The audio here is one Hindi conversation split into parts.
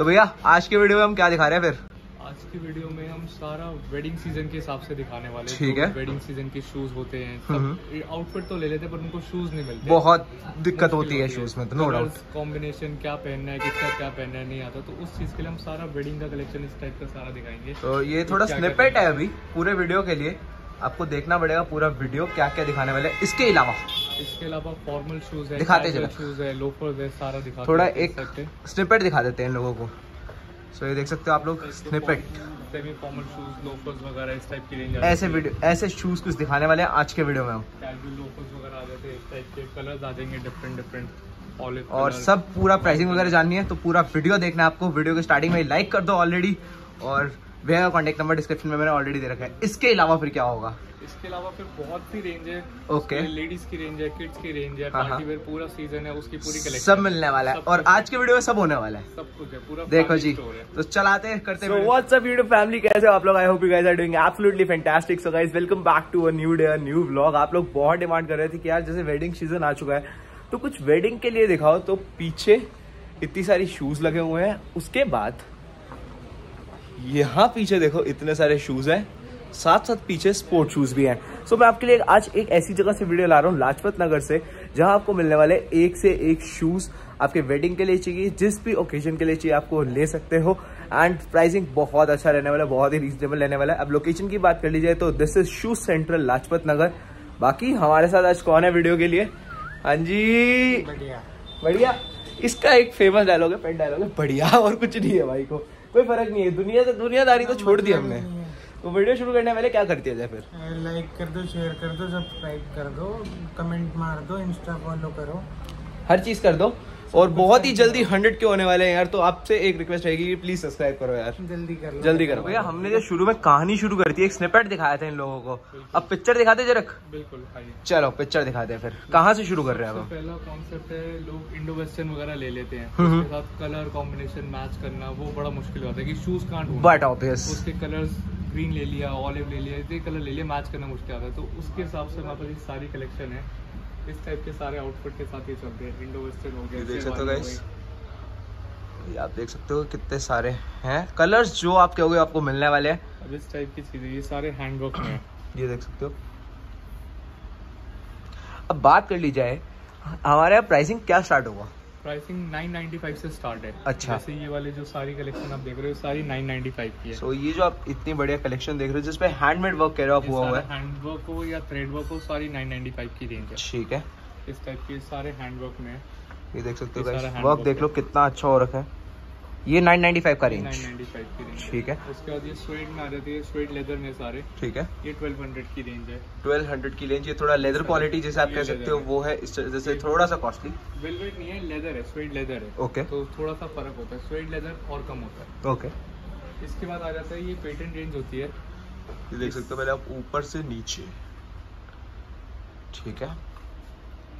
तो भैया आज के वीडियो में हम क्या दिखा रहे हैं फिर? आज की वीडियो में हम सारा वेडिंग सीजन के हिसाब से दिखाने वाले हैं। तो वेडिंग सीजन के शूज होते हैं, सब आउटफिट तो ले लेते हैं पर उनको शूज नहीं मिलते, बहुत दिक्कत होती है शूज में। नो डाउट कॉम्बिनेशन क्या पहनना है, किसका क्या पहनना है नहीं आता, तो उस चीज के लिए हम सारा वेडिंग का कलेक्शन इस टाइप का सारा दिखाएंगे। तो ये थोड़ा स्निपेट है अभी पूरे वीडियो के लिए, आपको देखना पड़ेगा पूरा वीडियो क्या क्या दिखाने वाले हैं। इसके अलावा फॉर्मल शूज है, दिखाते शूज है, लोफर्स है, सारा दिखा थोड़ा एक स्निपेट दिखा देते हैं लोगों को। सो ये देख सकते हो आप लोग snippet, semi formal shoes, loafers वगैरह इस टाइप की रेंज है। ऐसे वीडियो ऐसे शूज कुछ दिखाने वाले हैं आज के वीडियो में हम। कैजुअल लोफर्स वगैरह आ जाते हैं, इस टाइप के कलर्स आ जाएंगे डिफरेंट ऑलिव और सब। पूरा प्राइसिंग वगैरह जाननी है तो पूरा वीडियो देखना आपको। वीडियो के स्टार्टिंग में लाइक कर दो ऑलरेडी, और भैया का कॉन्टैक्ट नंबर डिस्क्रिप्शन में मैंने ऑलरेडी दे रखा है। इसके अलावा फिर क्या होगा? इसके अलावा फिर बहुत सी रेंज है। ओके, लेडीज की रेंज है, किड्स की रेंज है, पार्टी वेयर पूरा सीजन है उसकी पूरी कलेक्शन सब मिलने वाला है। और आज के वीडियो में सब होने वाला है, सब कुछ है पूरा, देखो जी। तो चलाते हैं, करते हैं। व्हाट्स अप यूट्यूब फैमिली, कैसे हो आप लोग? I hope you guys are doing absolutely fantastic. So guys welcome back to a new day, a new vlog. आप लोग बहुत डिमांड कर रहे थे कि यार जैसे वेडिंग सीजन आ चुका है तो कुछ वेडिंग के लिए दिखाओ, तो पीछे इतनी सारी शूज लगे हुए हैं। उसके बाद यहाँ पीछे देखो इतने सारे शूज हैं, साथ साथ पीछे स्पोर्ट शूज भी हैं। सो मैं आपके लिए आज एक ऐसी जगह से वीडियो ला रहा हूँ, लाजपत नगर से, जहाँ आपको मिलने वाले एक से एक शूज आपके वेडिंग के लिए चाहिए, जिस भी ओकेजन के लिए चाहिए आपको ले सकते हो। एंड प्राइसिंग बहुत अच्छा रहने वाला है, बहुत ही रीजनेबल रहने वाला है। अब लोकेशन की बात कर ली जाए तो this is shoes central Lajpat Nagar. बाकी हमारे साथ आज कौन है वीडियो के लिए? हाँ जी, बढ़िया बढ़िया। इसका एक फेमस डायलॉग है, पेट डायलॉग है, बढ़िया, और कुछ नहीं है भाई को, कोई फर्क नहीं है। दुनिया से दुनियादारी तो छोड़ दी हमने। तो वीडियो शुरू करने वाले क्या करती है फिर? लाइक कर दो, शेयर कर दो, सब्सक्राइब कर दो, कमेंट मार दो, इंस्टा फॉलो करो, हर चीज कर दो। और बहुत ही जल्दी 100 के होने वाले हैं यार, तो आपसे एक रिक्वेस्ट रहेगी कि प्लीज सब्सक्राइब करो यार, जल्दी करो भैया। हमने जो शुरू में कहानी शुरू कर दी, एक स्निपेट दिखाया था इन लोगों को, अब पिक्चर दिखाते जरा। बिल्कुल, चलो पिक्चर दिखाते हैं। फिर कहाँ से शुरू कर रहे हैं हम? पहला कॉन्सेप्ट है, लोग इंडो वेस्टर्न वगैरह ले लेते हैं, कलर कॉम्बिनेशन मैच करना वो बड़ा मुश्किल होता है कि शूज कहाँ, बट ऑब्वियस उसके कलर्स ग्रीन ले लिया, ऑलिव ले लिया, ये कलर ले लिया, मैच करना मुश्किल आता है। तो उसके हिसाब से हमारे पास सारी कलेक्शन है, इस टाइप के सारे आउटफिट के साथ ही चलते हैं। इंडो वेस्टर्न हो गया, देख सकते हो गाइस, आप देख सकते हो कितने सारे हैं कलर्स जो आप कहोगे आपको मिलने वाले हैं। अब इस टाइप की चीजें ये सारे हैंडवर्क में हैं, ये देख सकते हो। अब बात कर ली जाए हमारे यहाँ प्राइसिंग क्या स्टार्ट होगा? प्राइसिंग 995 से स्टार्ट है। अच्छा, जैसे ये वाले जो सारी कलेक्शन आप देख रहे हो सारी 995 की है। सो ये जो आप इतनी बढ़िया कलेक्शन देख रहे हो जिसपे हैंडमेड वर्क कह रहे हो आप, हुआ है हैंडवर्क हो या थ्रेड वर्क हो, सारी 995 की रेंज है। ठीक है, इस टाइप के सारे हैंडवर्क में, ये देख सकते हो गाइस, वर्क देख लो कितना अच्छा हो रखा है। ये 995 का रेंज, 995 की रेंज, ठीक है। उसके बाद ये स्वेड में आ जाती है, स्वेड लेदर में सारे, ठीक है। ये 1200 की रेंज है, 1200 की रेंज। ये थोड़ा लेदर क्वालिटी जैसे आप कह सकते हो वो है, जैसे थोड़ा सा कॉस्टली, वेलवेट नहीं है, लेदर है, स्वेड लेदर है। ओके, तो थोड़ा सा फर्क होता है, स्वेड लेदर और कम होता है। ओके, इसके बाद आ जाता है ये पेटेंट रेंज होती है, ये देख सकते हो पहले आप ऊपर से नीचे, ठीक है।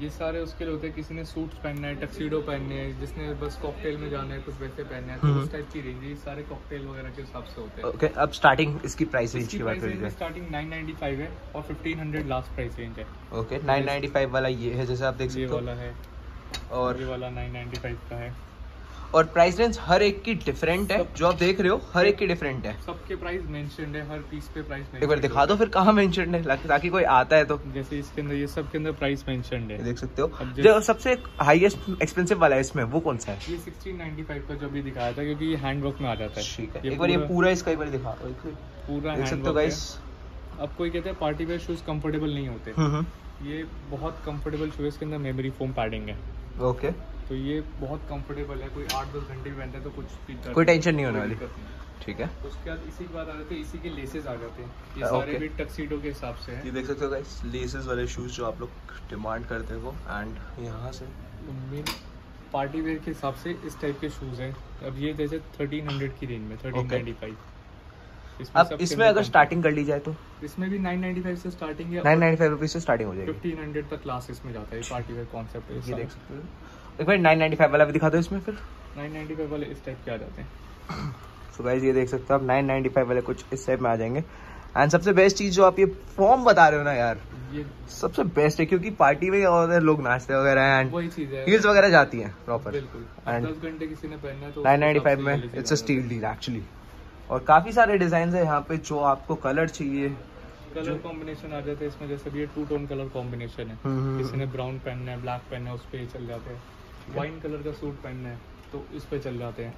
ये सारे उसके लिए होते हैं, किसी ने सूट्स पहनना है, टक्सीडो पहनने हैं, जिसने बस कॉकटेल में जाना है, कुछ वैसे पहनना है, तो उस टाइप की रेंज है। सारे कॉकटेल वगैरह के हिसाब से होते हैं। ओके, अब स्टार्टिंग इसकी प्राइस रेंज की बात करें, स्टार्टिंग 995 है और 1500 लास्ट प्राइस रेंज है। ओके, 995 वाला ये है जैसे आप देख सकते हो, ये वाला है और ये वाला 995 का है। और प्राइस रेंज हर एक की डिफरेंट है, जो आप देख रहे हो हर एक की डिफरेंट है, सबके प्राइस मेंशन्ड है, हर पीस पे प्राइस मेंशन्ड है। एक बार दिखा दो फिर कहाँ मेंशन्ड है ताकि कोई आता है तो, जैसे इसके अंदर ये सब के अंदर प्राइस मेंशन्ड है, देख सकते हो। जो सबसे हाईएस्ट एक्सपेंसिव वाला है इसमें वो कौन सा है? ये 1695 का जो भी दिखाया था, क्योंकि ये हैंडवर्क में आ जाता है। ठीक है, एक बार ये पूरा इसका एक बार दिखा, पूरा देख सकते हो गाइस। अब कोई कहते हैं पार्टी वेयर शूज कंफर्टेबल नहीं होते, ये बहुत कंफर्टेबल शूज, के अंदर मेमोरी फोम पैडिंग है। ओके, तो ये बहुत कंफर्टेबल है, कोई 8-10 घंटे पहनता है तो कुछ कोई टेंशन नहीं होने वाली, ठीक है। उसके बाद इसी के बाद आ जाते हैं, इसी के लेसेस आ जाते हैं, ये सारे भी टक्सीडो के हिसाब से हैं। ये देख सकते हो गाइस, लेसेस वाले शूज जो आप लोग डिमांड करते हो। एंड यहाँ से पार्टी वेयर के हिसाब से इस टाइप के शूज हैं। अब ये जैसे 1300 की रेंज में, 1395। अब इसमें अगर स्टार्टिंग कर ली जाए तो इसमें भी 995 से स्टार्टिंग है, 995 रुपीस से स्टार्टिंग हो जाएगी, 1500 तक क्लास इसमें जाता है। पार्टी वेयर कांसेप्ट है, ये देख सकते हो। एक बार 995 वाला भी दिखा दो, इसमें फिर 995 वाले इस टाइप के आ जाते हैं। सो गाइस ये देख सकते हो आप, 995 वाले कुछ इस टाइप में आ जाएंगे। एंड सबसे बेस्ट चीज जो आप ये फॉर्म बता रहे हो ना यार, ये सबसे बेस्ट है क्योंकि पार्टी में और लोग नाचते वगैरह एंड वही चीज है, हील्स वगैरह जाती हैं प्रॉपर बिल्कुल। एंड 10 घंटे किसी ने पहनना है तो 995 में it's a steal deal actually. और काफी सारे डिजाइन है यहाँ पे जो आपको कलर चाहिए, कलर कॉम्बिनेशन आ जाते हैं इसमें। जैसे भी ये टू टोन कलर कॉम्बिनेशन है, किसी ने ब्राउन पहनना है, ब्लैक पहनना है, उस पे चल जाते हैं। वाइन कलर का सूट पहनना है तो इस पे चल जाते हैं।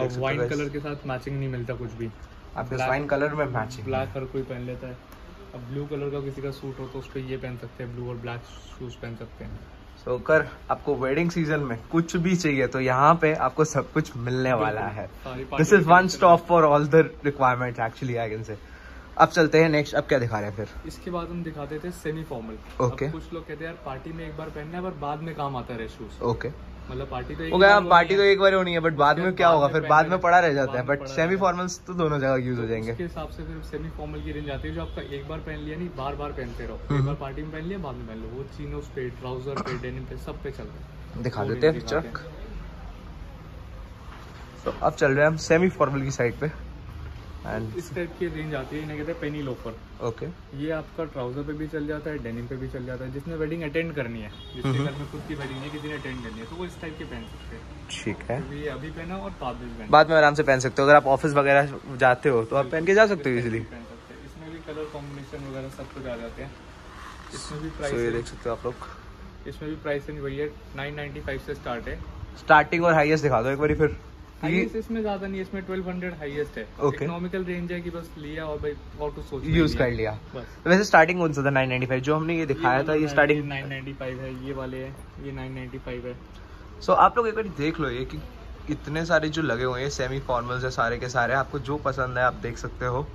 और वाइन कलर के साथ मैचिंग नहीं मिलता कुछ भी, आपके वाइन कलर में मैचिंग ब्लैक हर कोई पहन लेता है। अब ब्लू कलर का किसी का सूट हो तो उस पे ये पहन सकते हैं, ब्लू और ब्लैक शूज पहन सकते हैं। सो अगर आपको वेडिंग सीजन में कुछ भी चाहिए तो यहाँ पे आपको सब कुछ मिलने वाला है। This is one stop for all the requirements actually I can say. अब चलते हैं नेक्स्ट, अब क्या दिखा रहे हैं फिर? इसके बाद हम दिखाते थे सेमी फॉर्मल। ओके, कुछ लोग कहते हैं यार पार्टी में एक बार पहनना है पर बाद में काम आता है शूज। ओके, मतलब पार्टी तो एक बार होनी है बट बाद में क्या होगा, फिर बाद में पड़ा रह जाता है। बट सेमी फॉर्मल्स तो दोनों जगह यूज हो जाएंगे। उसके हिसाब से फिर सेमी फॉर्मल की रेंज आती है जो आपका एक बार पहन लिया नहीं, बार बार पहनते रहो। एक बार पार्टी में पहन लिया, बाद में पहन लो। वो चीनोस पे, ट्राउजर पे, डेनिम पे, सब पे चलता है। दिखा देते हैं चक। तो अब चल रहे हैं हम सेमी फॉर्मल की साइड पे। इस टाइप की रेंज आती है, इन्हें कहते हैं पेनी लोफर। ओके, ये आपका ट्राउजर पे भी चल जाता है, डेनिम पे भी चल जाता है। जिसने वेडिंग अटेंड करनी है, जिसके घर में खुद की वेडिंग है, किसी ने अटेंड करनी है तो वो इस टाइप के पहन सकते हैं। ठीक है, तो ये अभी पहना और बाद में आराम से पहन सकते हो। अगर आप ऑफिस वगैरह जाते हो तो आप पहन के जा सकते हो इजीली। इसमें भी कलर कॉम्बिनेशन वगैरह सब कुछ आ जाते हैं। इसमें भी प्राइस देख सकते हो आप लोग। इसमें भी प्राइस रेंज वही है, 995 से स्टार्ट है। स्टार्टिंग और हाईएस्ट दिखा दो एक बार फिर। हाईएस्ट इसमें ज्यादा नहीं है, इसमें 1200 हाईएस्ट है। इकोनॉमिकल रेंज है कि बस लिया और भाई और कुछ सोच यूज कर लिया बस। तो वैसे स्टार्टिंग कौन सा था? 995 जो हमने ये दिखाया था ये स्टार्टिंग 995 है। ये वाले है, ये 995 है। सो आप लोग एक बार देख लो ये कि इतने सारे जो लगे हुए हैं सेमी फॉर्मल्स है सारे के सारे। आपको जो पसंद है आप देख सकते हो,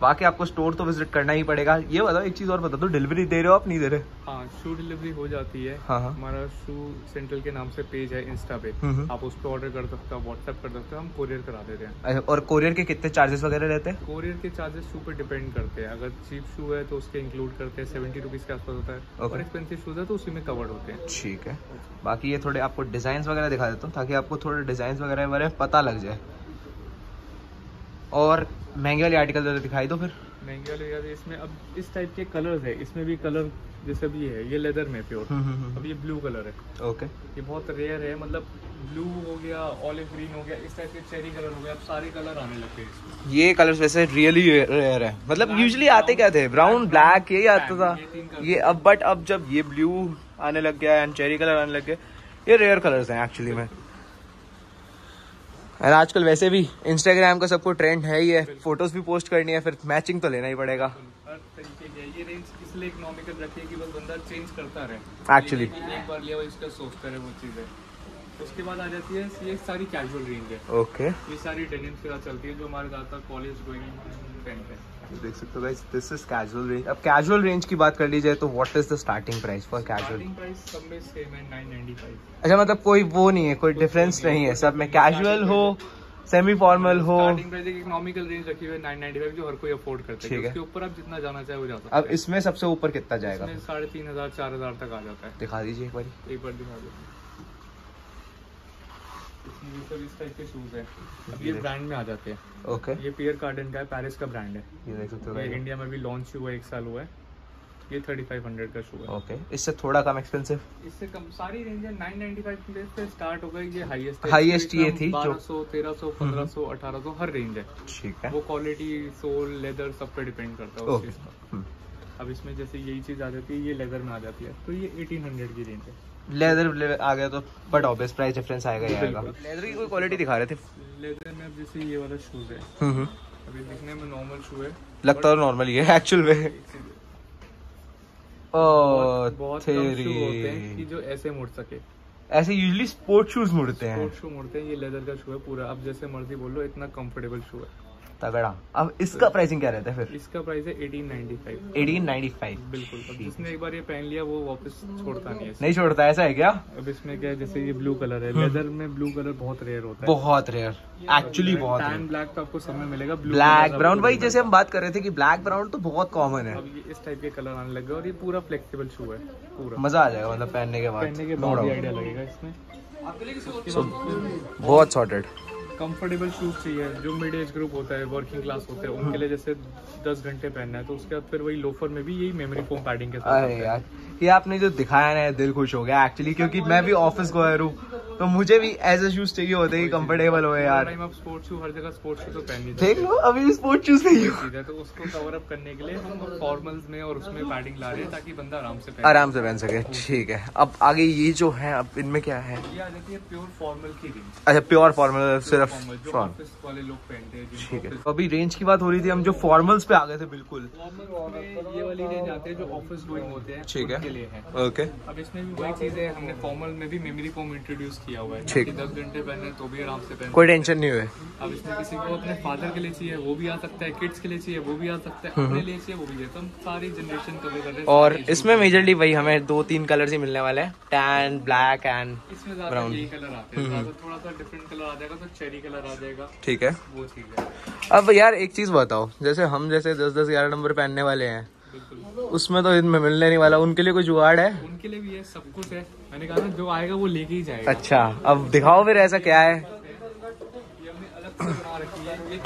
बाकी आपको स्टोर तो विजिट करना ही पड़ेगा। ये बताओ एक चीज और बता दो, डिलीवरी दे रहे हो आप नहीं दे रहे? हाँ, शू डिलीवरी हो जाती है। हाँ, हमारा शू सेंट्रल के नाम से पेज है इंस्टा पे, आप उस पर ऑर्डर कर सकते हो, व्हाट्सएप कर सकते हो, हम कोरियर करा देते हैं। और कोरियर के कितने चार्जेस वगैरह रहते हैं? कोरियर के चार्जेस शू पे डिपेंड करते हैं। अगर चीप शू है तो उसके इंक्लूड करते हैं, 70 रुपीज के आसपास होता है। और एक्सपेंसिव शूज है तो उसी में कवर्ड होते हैं। ठीक है, बाकी ये थोड़े आपको डिजाइन वगैरह दिखा देता हूँ ताकि आपको थोड़े डिजाइन वगैरह पता लग जाए। और महंगे वाले आर्टिकल तो दिखाई दो फिर। महंगे वाले इसमें अब इस टाइप के कलर्स है। इसमें भी कलर जैसे भी है, ये लेदर में प्योर। अब ये ब्लू कलर है। ओके, ये बहुत रेयर है, मतलब ब्लू हो गया, ऑलिव ग्रीन हो गया, इस टाइप के चेरी कलर हो गया, अब सारे कलर आने लगे हैं। ये कलर्स वैसे रियली रेयर है, मतलब यूजुअली आते क्या थे, ब्राउन ब्लैक यही आता था ये। अब बट अब जब ये ब्लू आने लग गया एंड चेरी कलर आने लग गया, ये रेयर कलर्स हैं एक्चुअली में। और आजकल वैसे भी इंस्टाग्राम का सबको ट्रेंड है ही है, फोटोज भी पोस्ट करनी है फिर मैचिंग तो लेना ही पड़ेगा। हर तरीके की ये रेंज इसलिए इकोनॉमिकल रखी है कि बस बंदा चेंज करता रहे एक्चुअली। एक बार लिया वो इसका सोचता रहे वो चीज है। उसके बाद आ जाती है ये सारी कैजुअल रेंज है। ओके, ये सारी डेनिम के साथ चलती है जो हमारे ज्यादातर कॉलेज गोइंग ट्रेंड है। देख सकते हो guys, this is casual range. अब कैजुअल रेंज की बात कर ली जाए तो what is the starting price for casual? Starting price सब में सेम है, 995। अच्छा, मतलब कोई वो नहीं है, कोई डिफरेंस नहीं है, सब में कैजुअल हो, सेमी फॉर्मल हो। स्टार्टिंग प्राइस एक इकोनॉमिकल रेंज रखी हुई है 995 जो हर कोई अफोर्ड करता है। उसके ऊपर आप जितना जाना चाहे वो जा सकते हैं। अब इसमें सबसे ऊपर कितना जाएगा? इसमें 3500 4000 तक आ जाता है। दिखा दीजिए एक बार दिखा दो। इस टाइप के शूज है, अब ये ब्रांड में आ जाते हैं। ओके, ये पियर कार्डन का है, पेरिस का ब्रांड है। ये देख सकते हो, इंडिया में भी लॉन्च हुआ है, 1 साल हुआ है। ये 3500 का शू है। ओके, इससे थोड़ा कम एक्सपेंसिव, इससे कम सारी रेंज है, 995 से स्टार्ट हो गई। ये हाईएस्ट ये थी 1200 1300 1500 1800 हर रेंज है। ठीक है, वो क्वालिटी सोल लेदर सब पे डिपेंड करता है उस चीज पर। अब इसमें जैसे यही चीज आ जाती है, ये लेदर में आ जाती है तो ये 1800 की रेंज है। लेदर आ गया तो बट ऑब्वियस प्राइस डिफरेंस आएगा ही आएगा। लेदर की कोई क्वालिटी दिखा रहे थे लेदर में। अब जैसे ये वाला शूज है, अभी दिखने में नॉर्मल शू है, लगता है नॉर्मल, ये एक्चुअल में बहुत कम शू होते हैं कि जो ऐसे मुड़ सके। ऐसे यूजुअली स्पोर्ट शूज मुड़ते हैं, स्पोर्ट शू मुड़ते हैं, ये लेदर का शू है पूरा। अब जैसे मर्जी बोलो, इतना कंफर्टेबल शू है, तगड़ा। अब इसका प्राइसिंग क्या रहता है फिर? इसका प्राइस है 1895 बिल्कुल। अब जिसने एक बार ये पहन लिया वो वापस छोड़ता नहीं है। नहीं छोड़ता, ऐसा है क्या? अब इसमें क्या है, जैसे ये ब्लू कलर है, लेदर में ब्लू कलर बहुत रेयर होता है, बहुत रेयर एक्चुअली। बहुत टैन ब्लैक तो आपको समय मिलेगा, ब्लैक ब्राउन भाई जैसे हम बात कर रहे थे कि ब्लैक ब्राउन तो बहुत कॉमन है। अब इस टाइप के कलर आने लग गए और ये पूरा फ्लेक्सिबल शू है, पूरा मजा आ जाएगा मतलब पहनने के बाद आइडिया लगेगा इसमें। बहुत सॉर्टेड कंफर्टेबल शूज़ चाहिए जो मिड एज ग्रुप होता है, वर्किंग क्लास होते हैं, उनके लिए जैसे 10 घंटे पहनना है तो उसके बाद फिर वही लोफर में भी यही मेमोरी फोम पैडिंग के साथ। अरे यार ये आपने जो दिखाया ना दिल खुश हो गया एक्चुअली, क्योंकि मैं भी ऑफिस गोयर हूँ तो मुझे भी ऐसे शूज चाहिए होते हैं कंफर्टेबल हो यार। आप स्पोर्ट्स शू, हर जगह स्पोर्ट्स शू तो पहन देख लो, अभी स्पोर्ट्स शूज नहीं है तो उसको कवर अप करने के लिए हम फॉर्मल्स में और उसमें पैडिंग ला रहे हैं ताकि बंदा आराम से पहन सके। ठीक है, अब आगे ये जो है अब इनमें क्या है? ये आ जाती है प्योर फॉर्मल की रेंज। अच्छा प्योर फॉर्मल सिर्फ ऑफिस वाले लोग पहनते हैं। ठीक है, अभी रेंज की बात हो रही थी, हम जो फॉर्मल्स पे आ गए थे बिल्कुल। ये वाली रेंज आते हैं जो ऑफिस गोइंग होते हैं। ठीक है ओके, अब इसमें भी वही चीज है, हमने फॉर्मल में भी मेमोरी फोम इंट्रोड्यूस किया हुआ है। 10 घंटे पहने तो भी आराम से पहने, कोई टेंशन नहीं है। अब इसमें किसी को अपने फादर के लिए चाहिए वो भी आ सकता है, किड्स के लिए चाहिए वो भी आ सकता है, अपने लिए चाहिए वो भी, हम सारी जनरेशन कवर कर रहे हैं। और इसमें मेजरली वही हमें 2-3 कलर ही मिलने वाले हैं, टैन, ब्लैक एंड ब्राउन। यही कलर आते हैं, थोड़ा सा डिफरेंट कलर आ जाएगा तो चेरी कलर आ जाएगा। ठीक है वो ठीक है। अब यार एक चीज बताओ, जैसे हम जैसे 10-10-11 नंबर पहनने वाले हैं उसमें तो इनमें मिलने नहीं वाला, उनके लिए कोई जुगाड़ है? उनके लिए भी है, सब कुछ है, मैंने कहा जो आएगा वो लेके ही जाएगा। अच्छा अब दिखाओ फिर ऐसा क्या है। ये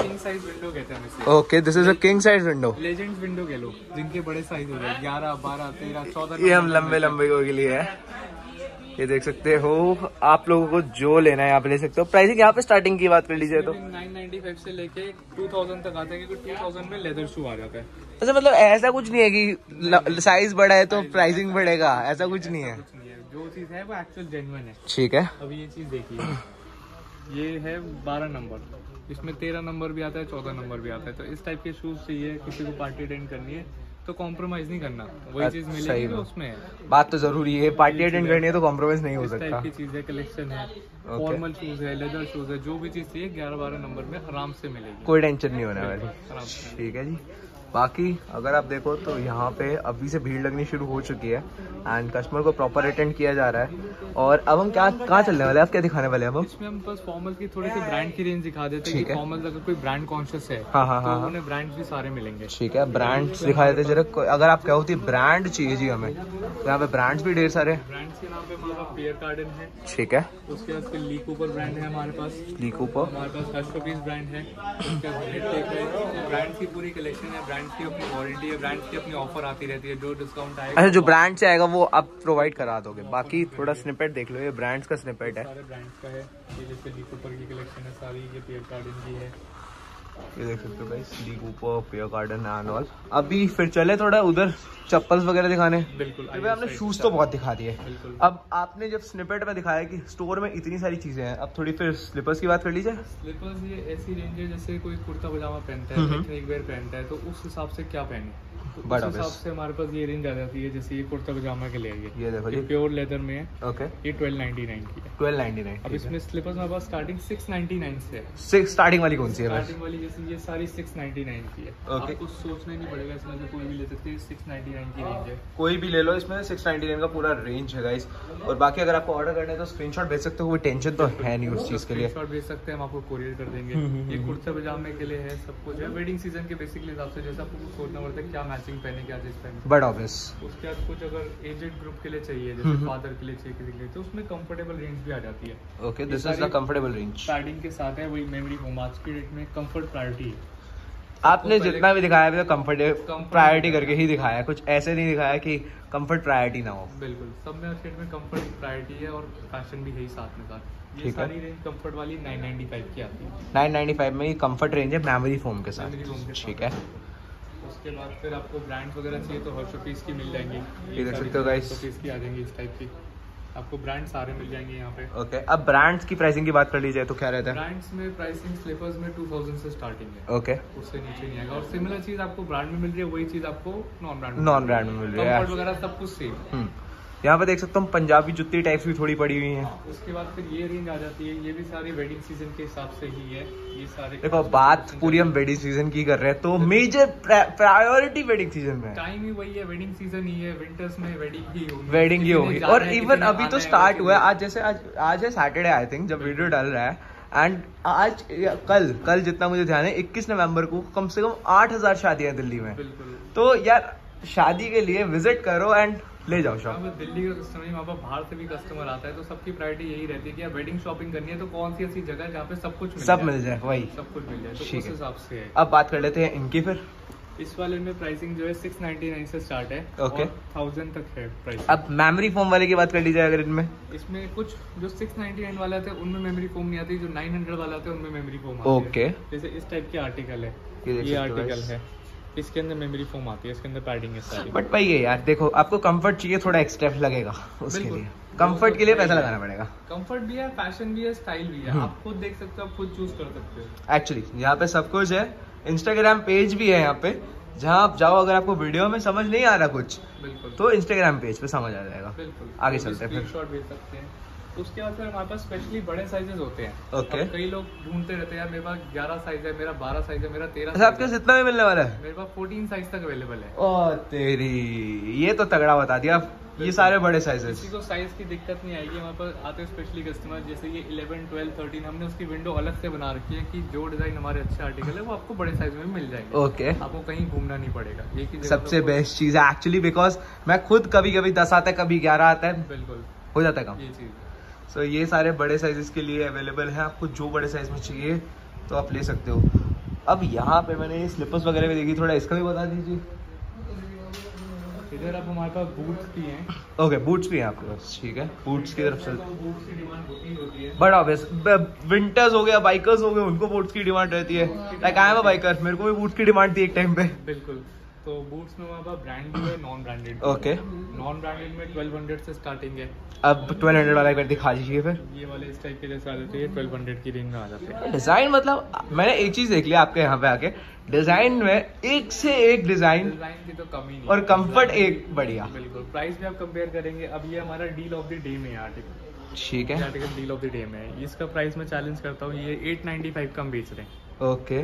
किंग साइज विंडो कहते हैं। Okay this is a king size window, legends window कह लो, जिनके बड़े साइज हो गए 11, 12, 13, 14। ये हम लंबे लोगों के लिए है, ये देख सकते हो। आप लोगों को जो लेना है यहाँ पे ले सकते हो। प्राइसिंग यहाँ पे स्टार्टिंग की बात कर लीजिए तो 995 से लेके 2000 तक आते हैं, क्योंकि 2000 में लेदर शू आ जाता है। अच्छा मतलब ऐसा कुछ नहीं है कि साइज बड़ा है तो प्राइसिंग बढ़ेगा, ऐसा कुछ नहीं है, जो चीज है वो एक्चुअल जेन्युइन है। ठीक है, अब ये चीज देखिए, ये है 12 नंबर, इसमें 13 नंबर भी आता है, 14 नंबर भी आता है। तो इस टाइप के शूज चाहिए, किसी को पार्टी अटेंड करनी है तो कॉम्प्रोमाइज नहीं करना, वही चीज मिलेगी तो उसमें है। बात तो जरूरी है, पार्टी अटेंड करनी है तो कॉम्प्रोमाइज नहीं हो सकता। टाइप की चीजें कलेक्शन है, फॉर्मल शूज है, लेदर शूज है, जो भी चीज चाहिए 11-12 नंबर में आराम से मिलेगी, कोई टेंशन नहीं होने वाली। ठीक है जी, बाकी अगर आप देखो तो यहाँ पे अभी से भीड़ लगनी शुरू हो चुकी है एंड कस्टमर को प्रॉपर अटेंड किया जा रहा है। और अब हम कहाँ चलने वाले हैं, आप क्या दिखाने वाले हैं? इसमें हम बस फॉर्मल की थोड़ी सी ब्रांड की रेंज दिखा देते हैं कि फॉर्मल अगर कोई ब्रांड कॉन्शियस है तो उन्हें ब्रांड्स भी सारे मिलेंगे। ठीक है, ब्रांड्स दिखा देते हैं जरा। अगर आप क्या होती है ब्रांड चाहिए जी हमें, यहाँ पे ब्रांड्स भी ढेर सारे ब्रांड्स के नाम पे हमारे पास बियर गार्डन है। ठीक है, उसके बाद ली कूपर ब्रांड है हमारे पास, हमारे पास हर्शोपीस ब्रांड है, ब्रांड्स की पूरी कलेक्शन है, ब्रांड्स की अपनी वारंटी है, ब्रांड्स की अपनी ऑफर आती रहती है, जो डिस्काउंट आएगा। अच्छा जो ब्रांड से आएगा वो आप प्रोवाइड करा दोगे। बाकी थोड़ा स्निपेट देख लो, ये ब्रांड्स का स्निपेट है, सारे ब्रांड्स का है। ये जैसे ली कूपर की कलेक्शन है सारी, ये बियर गार्डन की है, ये देख सकते हो guys, Lee Cooper, bear garden and all. अभी फिर चले थोड़ा उधर चप्पल्स वगैरह दिखाने। बिल्कुल, अभी हमने शूज तो बहुत दिखा दिए। अब आपने जब स्निपेट में दिखाया कि स्टोर में इतनी सारी चीजें हैं, अब थोड़ी फिर स्लिपर्स की बात कर लीजिए। स्लिपर्स ये ऐसी रेंज है जैसे कोई कुर्ता पजामा पहनता है, एक बार पहनता है तो उस हिसाब से क्या पहने, तो उस हिसाब से हमारे पास ये रेंज आ जाती है। जैसे ये कुर्ता पजामा के लिए, ये देखो ये प्योर लेदर में है। ओके, ये 1299 की है, 1299। अब इसमें स्लिपर्स हमारे पास स्टार्टिंग 699 से है। स्टार्टिंग वाली कौन सी है? स्टार्टिंग वाली जैसे ये सारी 699 की है। आपको सोचना नहीं पड़ेगा, इसमें से कोई भी ले सकते हैं, 699 की रेंज है, कोई भी ले लो। इसमें 699 का पूरा रेंज है गाइस। और बाकी अगर आपको ऑर्डर करना है तो स्क्रीनशॉट भेज सकते हो, कोई टेंशन तो है नहीं उस चीज के लिए। स्क्रीनशॉट भेज सकते हैं, हम आपको कोरियर कर देंगे। ये कुर्ता पजामे के लिए है, सब कुछ है। वेडिंग सीजन के बेसिकली हिसाब से जैसा आपको सोचना पड़ता है क्या मैचिंग पहने, क्या चीज पहने, बट ऑब्वियस। उसके बाद कुछ अगर एजेड ग्रुप के लिए चाहिए, जैसे फादर के लिए चाहिए, किसी के लिए, तो उसमें कंफर्टेबल रेंज भी आ जाती है। Okay, this is the comfortable range, padding के साथ है, वही मेमोरी फोम। आज की डेट में कंफर्ट प्रायोरिटी है। आपने जितना भी दिखाया है तो कंफर्ट प्रायोरिटी करके ही दिखाया है, कुछ ऐसे नहीं दिखाया कि कंफर्ट प्रायोरिटी ना हो। बिल्कुल, सब में स्टेट में कंफर्ट प्रायोरिटी है और फैशन भी यही साथ में साथ। ये सारी रेंज कंफर्ट वाली 995 की आती है। 995 में ये कंफर्ट रेंज है मेमोरी फोम के साथ। ठीक है, उसके बाद फिर आपको ब्रांड्स वगैरह चाहिए तो हर्शोपीस की मिल जाएंगी, ये देख सकते हो गाइस, हर्शोपीस की आ जाएंगी। इस टाइप की आपको ब्रांड सारे मिल जाएंगे यहाँ पे। ओके, अब ब्रांड्स की प्राइसिंग की बात कर लीजिए तो क्या रहता है? ब्रांड्स में प्राइसिंग स्लिपर्स में 2000 से स्टार्टिंग है। ओके, उससे नीचे नहीं आएगा। और सिमिलर चीज आपको ब्रांड में मिल रही है, वही चीज आपको नॉन ब्रांड में मिल रही है, कंफर्ट वगैरह सब कुछ सेम। यहाँ पे देख सकता हूँ पंजाबी जुत्ती टाइप्स भी थोड़ी पड़ी हुई है। उसके बाद फिर ये रेंज आ जाती है, ये भी सारी वेडिंग सीजन के हिसाब से ही है। ये सारे देखो, बात पूरी हम वेडिंग सीजन की कर रहे हैं तो मेजर प्रायोरिटी वेडिंग सीजन में, टाइम ही वही है, वेडिंग सीजन ही है, विंटर्स में वेडिंग ही होगी। और इवन अभी तो स्टार्ट हुआ है, आज जैसे आज है सैटरडे आई थिंक जब वीडियो डाल रहा है, एंड आज कल जितना मुझे ध्यान है 21 नवम्बर को कम से कम 8000 शादियां दिल्ली में। तो यार शादी के लिए विजिट करो एंड ले जाओ शॉप। दिल्ली का कस्टमर ही, वहाँ पर बाहर से भी कस्टमर आता है, तो सबकी प्रायोरिटी यही रहती है कि यार वेडिंग शॉपिंग करनी है तो कौन सी ऐसी जगह है जहाँ पे सब कुछ मिल जाए। वही सब कुछ मिल जाए, तो उस हिसाब से। अब बात कर लेते हैं इनकी। फिर इस वाले में प्राइसिंग जो है 699 से स्टार्ट है, ओके, 1000 तक है प्राइस। अब मेमोरी फोम वाले की बात कर ली जाए, अगर इनमें इसमें कुछ जो 699 वाले थे उनमें मेमोरी फोम नहीं आती, जो 900 वाले थे उनमें मेमोरी फोम आती है, ओके। जैसे इस टाइप के आर्टिकल है, ये आर्टिकल है, इसके अंदर मेमोरी फोम आती है, इसके अंदर पैडिंग है सारी। बट भाई ये यार देखो, आपको कंफर्ट चाहिए, थोड़ा एक्स्ट्रा लगेगा उसके लिए, कंफर्ट के लिए पैसा लगाना पड़ेगा। कंफर्ट भी है, फैशन भी है, स्टाइल भी है, आप खुद देख सकते हो, आप खुद चूज कर सकते हो। एक्चुअली यहाँ पे सब कुछ है, इंस्टाग्राम पेज भी है यहाँ पे, जहाँ आप जाओ अगर आपको वीडियो में समझ नहीं आ रहा कुछ तो इंस्टाग्राम पेज पे समझ आ जाएगा। आगे चलते हैं, स्क्रीनशॉट भेज सकते हैं। उसके बाद फिर हमारे पास स्पेशली बड़े साइजेस होते हैं, ओके। कई लोग ढूंढते रहते हैं, यार मेरे पास 11 साइज है, मेरा 12 साइज है, मेरा 13। आपके पास इतना भी मिलने वाला है? मेरे पास 14 साइज तक अवेलेबल है। ओ तेरी, ये तो तगड़ा बता दिया आप, ये सारे बड़े साइजेस। किसी को साइज की दिक्कत नहीं आएगी, हमारे पास आते हैं स्पेशली कस्टमर, जैसे ये 11, 12, 13 हमने उसकी विंडो अलग से बना रखी है कि जो डिजाइन हमारे अच्छे आर्टिकल है वो आपको बड़े साइज में मिल जाएगा, ओके। आपको कहीं घूमना नहीं पड़ेगा, ये की सबसे बेस्ट चीज है एक्चुअली, बिकॉज मैं खुद कभी कभी 10 आता है, कभी 11 आता है, बिल्कुल हो जाता है काम, ये चीज़। सो ये सारे बड़े साइजेस के लिए अवेलेबल है, आपको जो बड़े साइज में चाहिए तो आप ले सकते हो। अब यहाँ पे मैंने स्लिपर्स वगैरह भी देखी, थोड़ा इसका भी बता दीजिए। इधर आप हमारे पास बूट्स भी हैं, ओके, बूट्स भी हैं आपके पास, ठीक है। बूट्स की तरफ से बूट्स की डिमांड होती है, बट ऑब्वियस विंटर्स हो गया, बाइकर्स हो गए, उनको बूट्स की डिमांड रहती है। Like I am a biker, मेरे को भी बूट्स की डिमांड थी एक टाइम पे, बिल्कुल। तो बूट्स में वहाँ पर ब्रांड भी है, non branded, okay. Non branded में 1200 से स्टार्टिंग है। अब 1200 वाला कर दिखा दीजिए। फिर ये वाले इस टाइप के जैसे आ जाते हैं, 1200 की रेंज में आ जाते हैं। डिजाइन मतलब मैंने एक चीज देख लिया आपके यहाँ पे आके, डिजाइन में एक से एक डिजाइन की तो कमी नहीं, और कंफर्ट एक बढ़िया, बिल्कुल। प्राइस भी आप कंपेयर करेंगे। अब ये हमारा डील ऑफ द डे में आर्टिकल, ठीक है, article deal of the day में। इसका प्राइस मैं चैलेंज करता हूँ, ये 895 का हम बेच रहे हैं, ओके।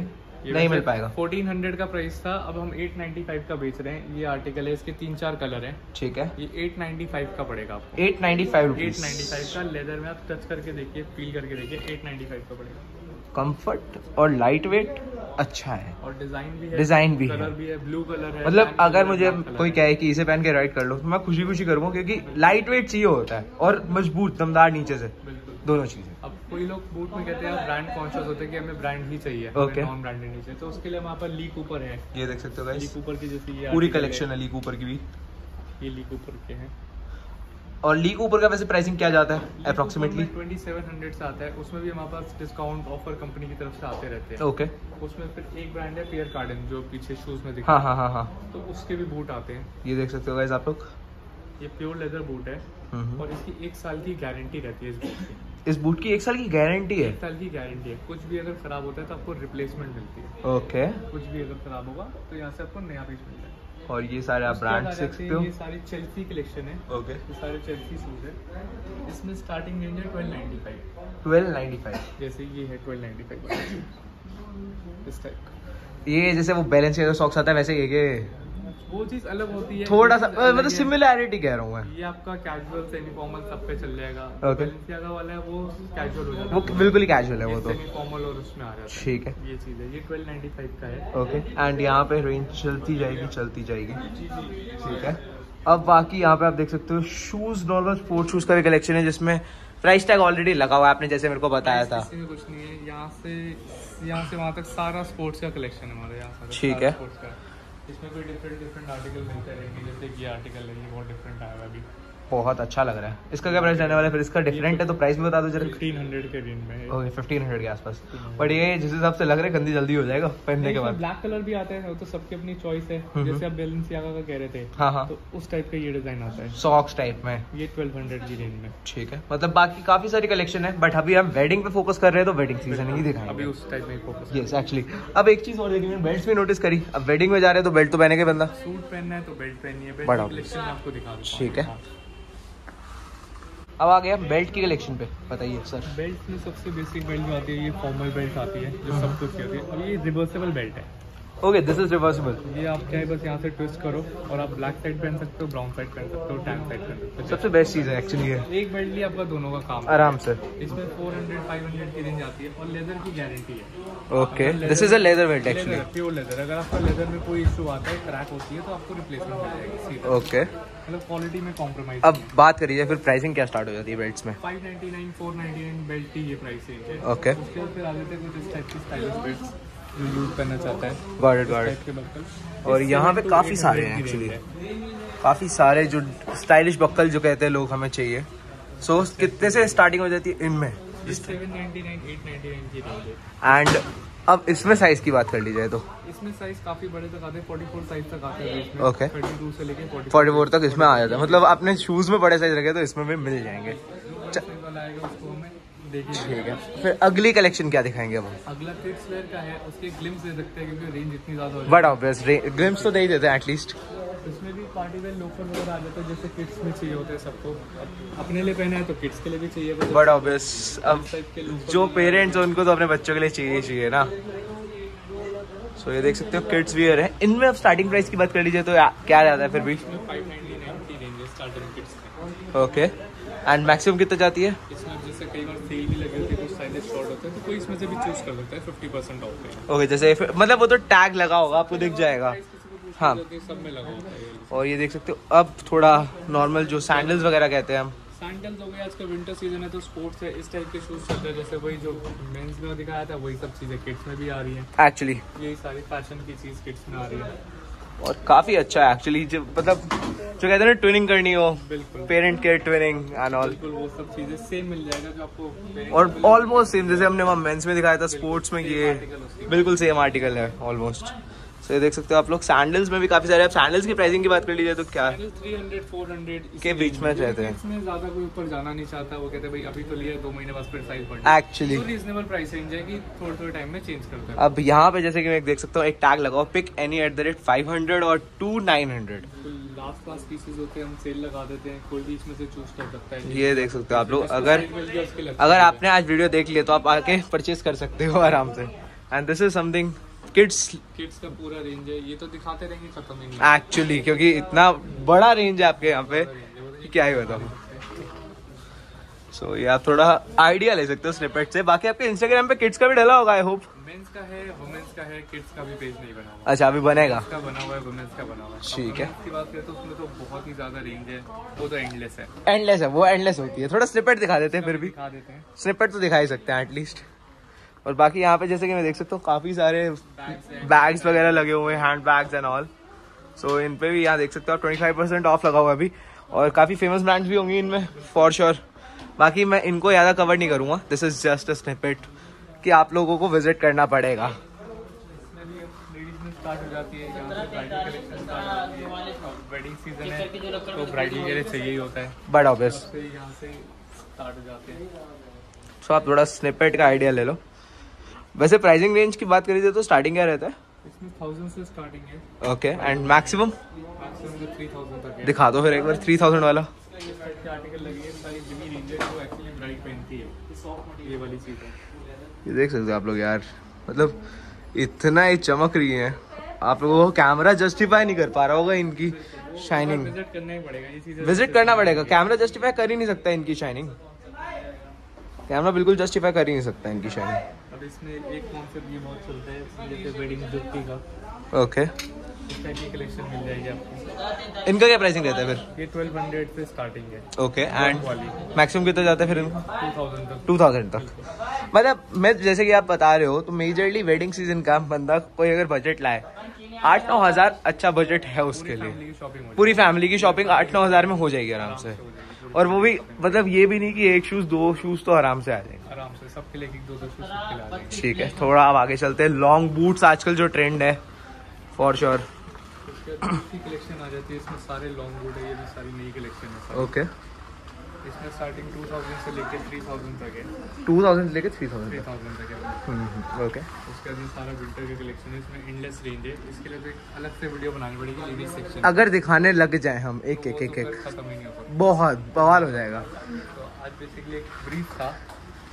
नहीं मिल पाएगा, 1400 का प्राइस था, अब हम 895 का बेच रहे हैं। ये आर्टिकल है, इसके 3-4 कलर हैं, ठीक है। ये 895 का पड़ेगा आपको, 895 का। लेदर में आप टच करके देखिए, फील करके देखिए, 895 का पड़ेगा। कंफर्ट और लाइट वेट अच्छा है, और डिजाइन भी है, कलर भी है, ब्लू कलर है। मतलब अगर मुझे कोई कहे कि इसे पहन के राइड कर लो तो मैं खुशी करूँगा, क्योंकि लाइट वेट चाहिए होता है और मजबूत दमदार नीचे से, दोनों चीजें। अब कोई लोग बूट में कहते हैं ब्रांड कॉन्शियस होते हैं कि हमें ब्रांड ही चाहिए, okay, नॉन ब्रांडेड नहीं चाहिए, तो उसके लिए वहाँ पर ली कूपर है, ये देख सकते हो गाइस, ली कूपर की जैसे ये पूरी कलेक्शन है ली कूपर की भी। ये ली कूपर के हैं, और ली कूपर का वैसे प्राइसिंग क्या जाता है अप्रॉक्सीमेटली? 2700 से आता है, उसमें भी हमारे पास डिस्काउंट ऑफर कंपनी की तरफ से आते रहते हैं, ओके। उसमें फिर एक ब्रांड है पियर कार्डन, जो पीछे शूज में दिखा, हाँ, तो उसके भी बूट आते हैं, ये देख सकते हो गाइस आप लोग। ये प्योर लेदर बूट है, और इसकी 1 साल की गारंटी रहती है। इस बूट की 1 साल की गारंटी है, 1 साल की गारंटी है। कुछ भी अगर खराब होता है तो आपको रिप्लेसमेंट मिलती है, ओके। कुछ भी अगर खराब होगा तो यहाँ से आपको नया पीस मिलता है। और ये सारे आप ब्रांड देख सकते हो, ये सारी चेल्सी कलेक्शन है, ओके। ये सारे चेल्सी शूज है, इसमें स्टार्टिंग रेंज है 1295, जैसे ये है 1295 इस टाइप का। ये जैसे वो बैलेंस का सॉक्स आता है वैसे ये वो चीज अलग होती है, थोड़ा सा मतलब सिमिलैरिटी कह रहा हूँ मैं। ये आपका कैजुअल सेमी फॉर्मल सब पे चल जाएगा, बैलेंसियागा वाला है वो कैजुअल हो जाता है, वो बिल्कुल ही कैजुअल है वो, तो सेमी फॉर्मल और उसमें आ जाता है, ठीक है। ये चीज है, ये 1295 का है, ओके। एंड यहाँ पे रेंज चलती जाएगी, ठीक है। अब बाकी यहाँ पे आप देख सकते हो शूज, नॉर्मल स्पोर्ट शूज का भी कलेक्शन है, जिसमें प्राइस टैग ऑलरेडी लगा हुआ है, आपने जैसे मेरे को बताया था। कुछ नहीं है, यहाँ से वहाँ तक सारा स्पोर्ट्स का कलेक्शन हमारे यहाँ, ठीक है। इसमें कोई डिफरेंट आर्टिकल मिलते रहेंगे, जैसे कि ये आर्टिकल है, ये बहुत डिफरेंट आया अभी, बहुत अच्छा लग रहा है। इसका क्या प्राइस रहने वाला है? फिर इसका डिफरेंट है तो प्राइस भी बता दो जरा। 1500 के रेंज में, ओके, 1500 के आसपास। बट ये जिस हिसाब से लग रहा है गंदी जल्दी हो जाएगा पहनने के बाद। ब्लैक कलर भी आता है, वो तो सबकी अपनी चॉइस है, जैसे आप बैलेंसियागा का कह रहे थे, हाँ, तो उस टाइप का ये डिजाइन आता है सॉक्स टाइप में, ये 1200 की रेंज में, ठीक है। मतलब बाकी काफी सारी कलेक्शन है, बट अभी हम वेडिंग पे फोकस कर रहे हैं, तो वेडिंग सीजन ही दिखाएंगे अभी, उस टाइप में फोकस। Yes actually. अब एक चीज और देखिए, मैंने बेल्ट भी नोटिस करी, अब वेडिंग में जा रहे हैं तो बेल्ट तो पहनेंगे, बंदा सूट पहनना है तो बेल्ट पहनिए, आपको दिखा दो, ठीक है। अब आ गया बेल्ट की कलेक्शन पे, बताइए सर। बेल्ट में सबसे बेसिक बेल्ट जो आती है, ये फॉर्मल बेल्ट आती है, जो सब कुछ आती है। अब ये रिवर्सेबल बेल्ट है, ओके दिस इज रिवर्सिबल। ये आप चाहे बस यहाँ से ट्विस्ट करो और आप ब्लैक साइड पहन सकते हो, ब्राउन साइड पहन सकते हो, टैन साइड पहन सकते हो। सबसे बेस्ट चीज है एक्चुअली है। एक बेल्ट लिए आपका दोनों का काम आराम से। इसमें 400-500 की रेंज आती है और लेदर की गारंटी है। Okay this is a leather belt actually, pure leather. अगर आपका लेदर में कोई इशू आता है, क्रैक होती है, तो आपको रिप्लेसमेंट मिल जाएगी। ओके मतलब क्वालिटी में कॉम्प्रोमाइज। अब बात करिए फिर प्राइसिंग क्या स्टार्ट हो जाती है बेल्ट्स में? 599 499 बेल्ट की ये प्राइस है। ओके उसके बाद फिर आ जाते हैं कुछ इस टाइप की स्टाइलिश बेल्ट्स जो लूट करना चाहता है, गार्ड के बक्कल। और यहाँ पे काफ़ी सारे हैं एक्चुअली, काफ़ी सारे जो स्टाइलिश बक्कल जो कहते हैं लोग हमें चाहिए। सो कितने से स्टार्टिंग हो जाती है इनमें? 799-899 की रेंज। एंड अब इसमें साइज की बात कर ली जाए तो इसमें साइज काफी बड़े तक आते हैं, 44 साइज तक आते हैं। ओके 32 से लेके 44 तक इसमें आ जाता है। मतलब आपने शूज में बड़े साइज रखे तो इसमें भी मिल जाएंगे। ठीक है फिर अगली कलेक्शन क्या दिखाएंगे अब? अगला किड्स वेयर का है, उसके ग्लिम्स दे सकते हैं क्योंकि रेंज इतनी ज्यादा हो गई। बट ऑब्वियस ग्लिम्स तो दे ही देते हैं एटलीस्ट। इसमें भी पार्टी वेयर लोफर वगैरह आ जाता है, जैसे किड्स में चाहिए होता है सबको। अपने लिए पहना है तो किड्स के लिए भी चाहिए। बट ऑब्वियस अब जो पेरेंट्स हैं उनको तो अपने बच्चों के लिए चाहिए चाहिए ना। सो ये देख सकते हो किड्स वेयर है। इनमें अब स्टार्टिंग प्राइस की बात कर लीजिए तो क्या जाता है फिर भी? 599 की रेंज है starting kids. Okay and maximum कितना जाती है? कई बार सेल भी लगे होते हैं, कुछ साइज शॉर्ट होते हैं तो कोई इसमें से भी चूज कर सकता है 50% ऑफ पे। ओके जैसे मतलब वो तो टैग लगा होगा आपको दिख जाएगा। हाँ सब में लगा होता है। और ये देख सकते हो अब थोड़ा नॉर्मल जो सैंडल्स वगैरह कहते हैं हम, सैंडल्स हो गए। आजकल विंटर सीजन है तो स्पोर्ट्स है, इस टाइप के शूज चलते हैं। जैसे वही जो मेंस में दिखाया था वही सब चीजें किड्स में भी आ रही है एक्चुअली। यही सारी फैशन की चीज किड्स में आ रही है और काफी अच्छा है एक्चुअली। जो मतलब जो कहते हैं ना ट्विनिंग करनी हो, parent care twinning and all, वो सब चीजें सेम मिल जाएगा जो आपको। और ऑलमोस्ट सेम जैसे हमने वहाँ मेंस में दिखाया था, स्पोर्ट्स में ये बिल्कुल सेम आर्टिकल है ऑलमोस्ट। सो ये देख सकते हो आप लोग सैंडल्स में भी काफी सारे। आप सैंडल्स की प्राइसिंग की बात कर लीजिए तो क्या 300-400 के बीच में रहते हैं। इसमें ज्यादा कोई ऊपर जाना नहीं चाहता, वो कहते हैं भाई अभी तो लिया 2 महीने बाद फिर साइज बढ़ेगा एक्चुअली। रीजनेबल प्राइस रेंज है कि थोड़े-थोड़े टाइम में चेंज करते हैं। अब यहाँ पे जैसे कि मैं देख सकता हूँ एक टैग लगाओ पिक एनी @ 500 और 2900 लास्ट क्लास पीसेज होते हैं, हम सेल लगा देते हैं, कोई भी इसमें से चूज कर सकता है। ये देख सकते हो आप लोग। अगर आपने आज वीडियो देख लिया तो आप आके परचेज कर सकते हो आराम से। And this is something kids का पूरा रेंज है। ये तो दिखाते रहेंगे खत्म ही नहीं एक्चुअली, क्योंकि इतना बड़ा रेंज है आपके यहाँ पे क्या ही बताऊँ। सो ये आप थोड़ा आइडिया ले सकते हो स्निपेट से। बाकी आपके इंस्टाग्राम पे किड्स का भी डला होगा आई होप। मेंस का है, वुमेन्स का है, किड्स का भी पेज नहीं बना हुआ। अच्छा अभी बनेगा। इसका बना हुआ है, वुमेन्स का बना हुआ है। ठीक है इसकी बात करें तो उसमें तो बहुत ही ज्यादा रेंज है, वो तो एंडलेस है। एंडलेस है, वो एंडलेस होती है। थोड़ा स्निपेट दिखा देते हैं फिर भी, स्निपेट तो दिखा ही सकते हैं एटलीस्ट। और बाकी यहाँ पे जैसे कि मैं देख सकता हूँ काफ़ी सारे बैग्स वगैरह लगे हुए हैं, hand bags and all. So इन पे भी यहाँ देख सकते हो आप 25% ऑफ लगा हुआ है अभी। और काफ़ी फेमस ब्रांड्स भी होंगी इनमें फॉर श्योर। बाकी मैं इनको ज़्यादा कवर नहीं करूँगा, this is just a snippet कि आप लोगों को विजिट करना पड़ेगा। बट ऑब्वियस सो आप थोड़ा स्निपेट का आइडिया ले लो। वैसे प्राइसिंग रेंज की बात करी जाए तो स्टार्टिंग क्या रहता है? इसमें 1000 से स्टार्टिंग है। ओके एंड मैक्सिमम 3000 तक है। दिखा दो फिर एक बार 3000 वाला। ये बैट के आर्टिकल लगी है, सारी जिमी रेंजेस को एक्चुअली ब्राइट पहनती है, ये सॉफ्ट ये वाली चीज है। ये देख सकते हो आप लोग यार, मतलब इतना ही चमक रही है। आप लोगों को कैमरा जस्टिफाई नहीं कर पा रहा होगा इनकी शाइनिंग। विजिट करना ही पड़ेगा, ये चीज विजिट करना पड़ेगा। कैमरा जस्टिफाई कर ही नहीं सकता इनकी शाइनिंग, कैमरा बिल्कुल जस्टिफाई कर ही नहीं सकता इनकी शाइनिंग। अब इसमें एक कॉन्सेप्ट ये बहुत चलता है जैसे वेडिंग जुटी का। ओके इस टाइप की कलेक्शन मिल जाएगी आपको। इनका क्या प्राइसिंग रहता है फिर? ये 1200 से स्टार्टिंग है। ओके एंड मैक्सिमम कितना जाता है फिर इनको? 2000 तक। मतलब मैं जैसे कि आप बता रहे हो तो मेजरली वेडिंग सीजन का बंदा कोई अगर बजट लाए 8-9 हज़ार अच्छा बजट है उसके लिए, पूरी फैमिली की शॉपिंग 8-9 हज़ार में हो जाएगी आराम से। और वो भी मतलब ये भी नहीं कि एक शूज दो शूज तो आराम से आ जाएंगे, आराम से सबके लिए एक दो शूज आ जाएंगे। ठीक है थोड़ा आप आगे चलते हैं। लॉन्ग बूट्स आजकल जो ट्रेंड है फॉर श्योर। इसकी कलेक्शन आ जाती है, इसमें सारे लॉन्ग बूट है, ये भी सारी नई कलेक्शन है सारी। ओके इसमें स्टार्टिंग 2000 से लेके 3000 तक है। 2000 से लेके 3000 तक है। ओके उसके अंदर सारा विंटर के कलेक्शन है, इसमें एंडलेस रेंज है। इसके लिए एक अलग से वीडियो बनानी पड़ेगी लेडीज सेक्शन, अगर दिखाने लग जाए हम एक बहुत बवाल हो जाएगा। तो आज बेसिकली एक ब्रीफ था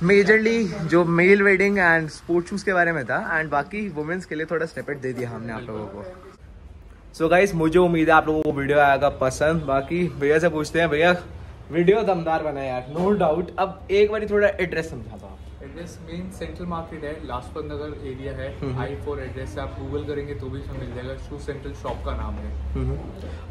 मेजरली जो male wedding and sport shoes के बारे में था, एंड बाकी वुमेंस के लिए थोड़ा स्निपेट दे दिया हमने आप लोगों को। सो गाइस, मुझे उम्मीद है आप लोगों को वीडियो आएगा पसंद। बाकी भैया से पूछते हैं, भैया वीडियो दमदार बना यार, नो डाउट। अब एक बार थोड़ा एड्रेस समझा दो। एड्रेस मेन सेंट्रल मार्केट है, लाजपत नगर एरिया है, I4 एड्रेस है। आप गूगल करेंगे तो भी मिल जाएगा, शू सेंट्रल शॉप का नाम है।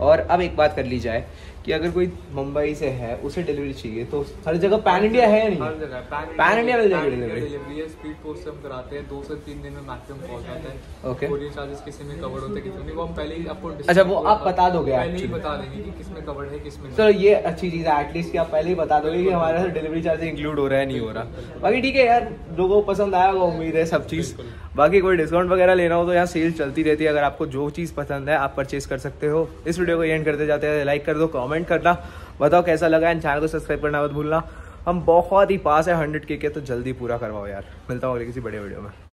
और अब एक बात कर ली जाए कि अगर कोई मुंबई से है उसे डिलीवरी चाहिए तो हर जगह पैन इंडिया है, नहीं हर जगह पैन इंडिया मिल जाएगी डिलीवरी है। स्पीड पोस्ट से हम कराते हैं, 2 से 3 दिन में मैक्सिमम पहुंच जाता है। ओके, कोरियर चार्जेस किसी में कवर होते हैं, किसी में वो हम पहले ही आपको अच्छा वो आप बता दोगे, पहले ही बता देंगे कि किसमें कवर्ड है किसमें। सर ये अच्छी चीज़ है, एटलीस्ट कि आप पहले ही बता दोगे कि हमारे साथ डिलीवरी चार्ज इंक्लूड हो रहा है नहीं हो रहा। बाकी ठीक है यार, लोगों को पसंद आया होगा उम्मीद है सब चीज़। बाकी कोई डिस्काउंट वगैरह लेना हो तो यहाँ सेल चलती रहती है, अगर आपको जो चीज़ पसंद है आप परचेज कर सकते हो। इस वीडियो को एंड करते जाते हैं, लाइक कर दो, कमेंट करना, बताओ कैसा लगा, एंड चैनल को सब्सक्राइब करना मत भूलना। हम बहुत ही पास है 100K के, तो जल्दी पूरा करवाओ यार। मिलता हूँ अगले किसी बड़े वीडियो में।